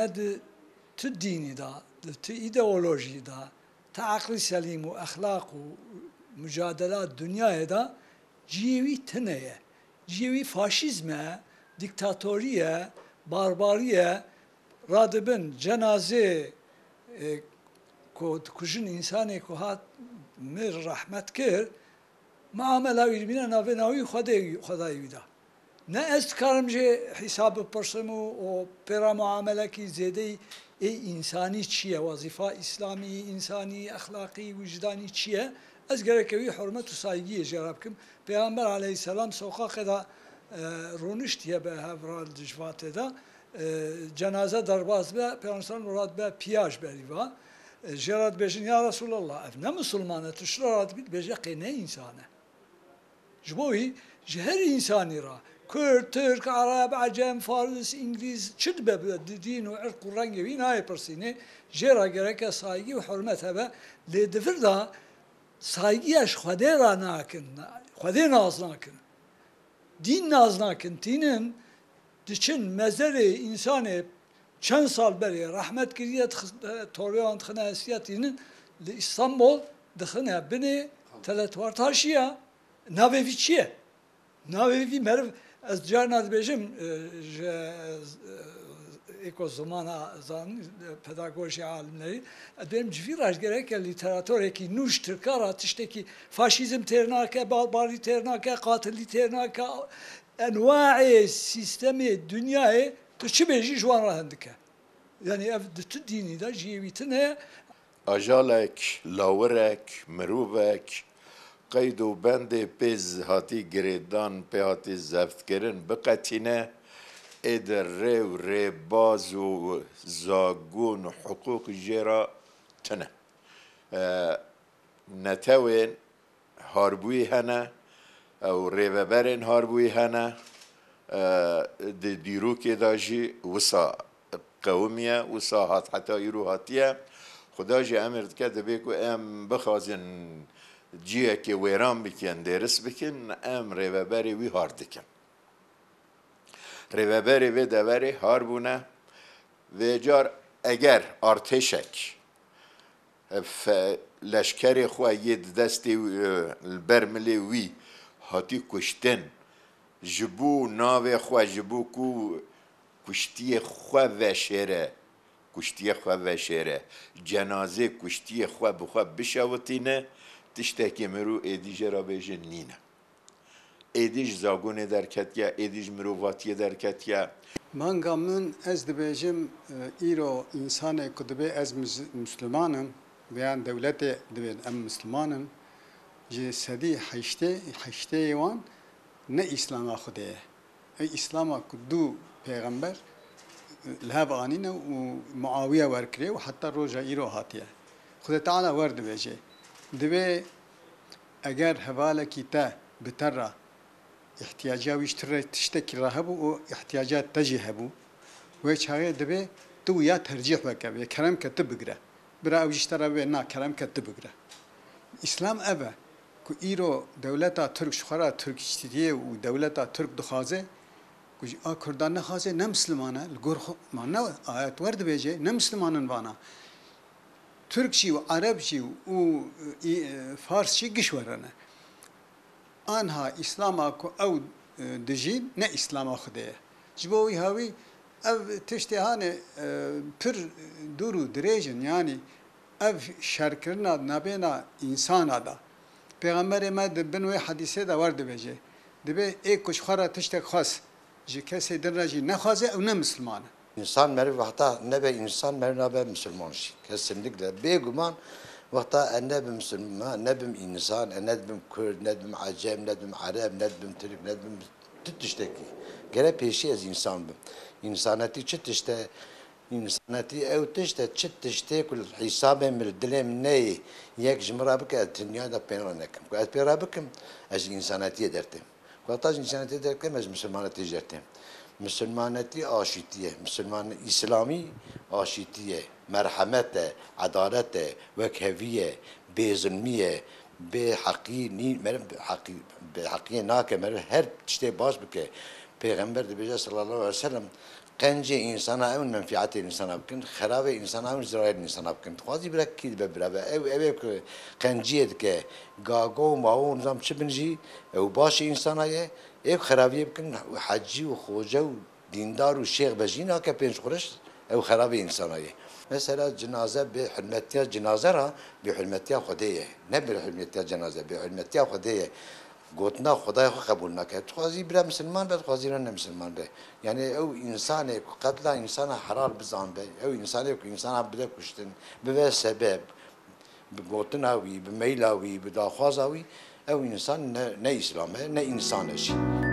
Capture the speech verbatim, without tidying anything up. ne de tü dini da, tü ideoloji da, ta akli selim ve ahlak ve mücadele dünyaya da civi tıneye, civi faşizme, diktatoriye, barbariye, radibin cenaze e, kujun insani kuhat mir rahmet kir, muamele ilmine navenavi khudayi da. Ne est karımcı hesabı pırsımı o pera muamele ki zede ey insani çiye, vazifa İslami, insani, ahlaki, vicdani çiye, ez gerekevi hürmet-u saygıya cerabkim. Peygamber aleyhisselam sokakta rönüş diye be hevral dicvate da, cenaze darbaz be, Peygamber murad be piyaj beriva. Cerad bejin ya Resulallah, ev ne musulmanı tuşlarat bil bejeki ne insane. Jboyi, her insani ra. Kürt, Türk, Arap, Acem, Fars, İngiliz, çidbe din ve ırk ve rengi ve inayı persini cera gereke saygı ve hürmet hebe. Ledifir da saygı yaş khade ra nakin, khade naz nakin. Din naz nakin, dinin için mezeri insani çen sal beri rahmet giriyet toryan tıkhnasiyetinin İstanbul dıkhına bini teletvar taşıya naveviçiye. Navevi merv از جانات بیشم ایکو زمانه زن پداگوژی علمی داریم جویراش گره که لیتراتوری که نوش ترکاره تشته که فاشیزم ترناکه بارباری ترناکه قاتلی ترناکه انواع سیستم دنیای تو چی بیشی جوان راهند که یعنی افت دینی دا جیویتنه اجالک لاورک مروبک قید و بند پیز هاتی گریدان پی هاتی زفت کرن بقتینه ادر رو ری باز و زاگون حقوق جرا تنه نتوین هاربوی هنه او ریوبرین هاربوی هنه دی دیروک داجی وسا قومیه وسا هات حتی ایرو هاتیه خدا جی امرد که دبیکو ام بخوازن ciye ki veran bikin, deriz bikin, em reveberi ve har dikin. Reveberi ve deveri har buna ve car eğer arteşek leşkeri xua yed desti bermili vi hati kuştin jibu nave xua jibu ku kuştiye xua veşere kuştiye xua veşere cenaze kuştiye xua buxua bişavutine tişteki miru edici rabejin nina. Edici zagun ederket ya, edici miruvati ederket ya. Mangamın ez dibejim iro insane kudubi ez Müslümanım veya devlete dibejim em Müslümanım. Sedi haşte, haşte yuvan ne İslam'a kudeye. İslam'a kudu peygamber lheb anine u Muaviye verkireye ve hatta roja iro hatiye. Kudu Teala ver dibejim. Deve eğer havalaki ta bitara ihtiyaca viştire tişteki rahabu o ihtiyaca tacihabu ve çare deve tu ya tercih vakabe kerem katı bıgre bira viştire ve na kerem katı bıgre İslam eve ku iro devleta Türk şuhara Türk istediye u devleta Türk duhaze ku a Kürdan haze ne Müslümana gorhu mana ayet vardı bece ne Müslümanın vana Türkçe ve Arapçe ve Farsçe gişverene. Anha İslam'a ku ev dijin ne İslam'a kudeye. Cibovi havi ev teştehane pür duru direcin yani ev şerkirna nabena insana da. Peygamber emed bin ve hadise de vardı bece. Dibe ek kuşkara teştek khas. Jikese dinraji ne khaze ev ne Müslümanı. İnsan meri vahta nebe insan meri nebe Müslüman şey kesinlikle beguman vahta nebe Müslüman nebe insan nebe Kürt nebe Acem nebe Arap nebe Türk nebe tutuştaki gere peşi az insan bu insanati çetişte insanati evtişte çetişte kul hesabı mirdilem neyi yek jmrabık dünyada peynanakem ku atperabikem az insanati dertem vahta insanati derkem az Müslümanati dertem Müslümaneti aşitiye, Müslüman İslami aşitiye, merhamete, adalete, vekheviye, bezulmiye, be hakiki, merhem hakiki, be hakiye nakemler her işte baş bıke. Peygamber de bize sallallahu aleyhi ve sellem قنچه انسان هم منفعت انسان بکن، خراب انسان هم زراعت انسان بکن. خواهی برای کی ببره؟ او اوه که قنچیت که گاگو ماو نظام چه بنجی؟ او باش انسانایه، او خرابی بکن حجی و خوجه و دیندار و شیخ بجینا که پنج خورش، او خراب انسانایه. مثلا جنازه به حرمتیا جنازه را به حرمتیا خدایه، نه به حرمتیا جنازه به حرمتیا خدایه. گوتنا خدای خو قبول نکرد. خوازی بره مسلمان بده، خوازی را نه مسلمان بده. یعنی او انسانی که قتل انسان حرار بزن بده، او انسانی که انسان بده کشتن به واسه سبب، به گوتناوی، به میلاوی، به داخوازاوی، او انسان نه نه اسلامه، نه انسانشی.